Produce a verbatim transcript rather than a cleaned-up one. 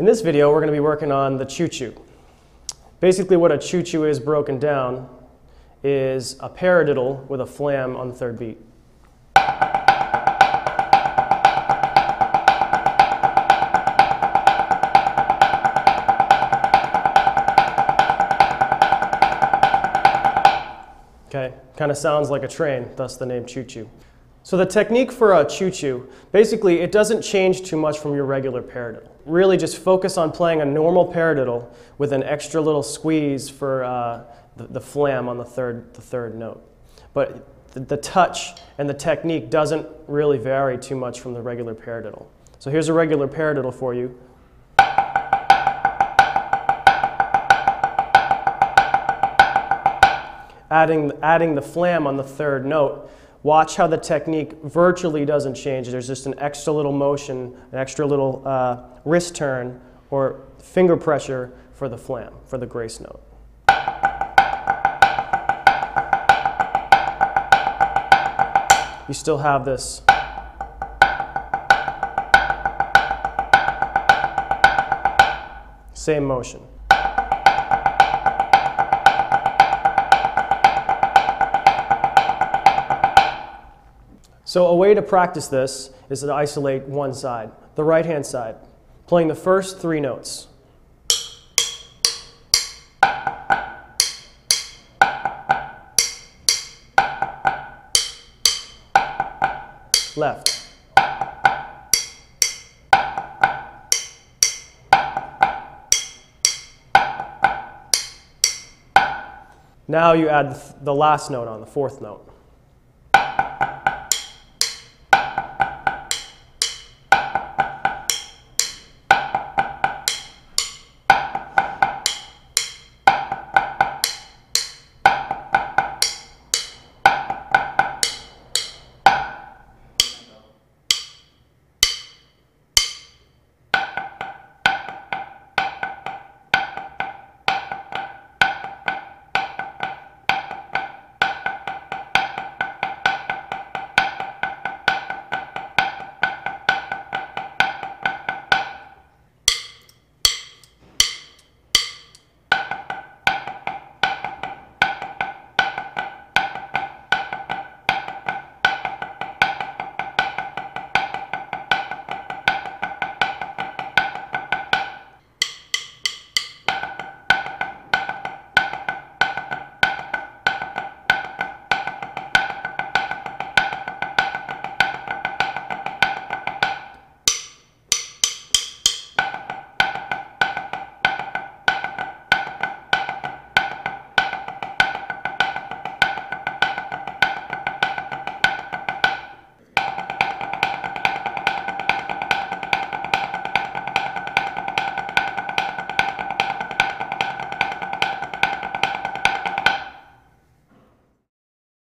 In this video, we're going to be working on the choo-choo. Basically, what a choo-choo is broken down is a paradiddle with a flam on the third beat. Okay, kind of sounds like a train, thus the name choo-choo. So the technique for a choo-choo, basically it doesn't change too much from your regular paradiddle. Really just focus on playing a normal paradiddle with an extra little squeeze for uh, the, the flam on the third, the third note. But the, the touch and the technique doesn't really vary too much from the regular paradiddle. So here's a regular paradiddle for you. Adding, adding the flam on the third note, watch how the technique virtually doesn't change. There's just an extra little motion, an extra little uh, wrist turn or finger pressure for the flam, for the grace note. You still have this. Same motion. So a way to practice this is to isolate one side, the right-hand side, playing the first three notes. Left. Now you add the last note on, the fourth note.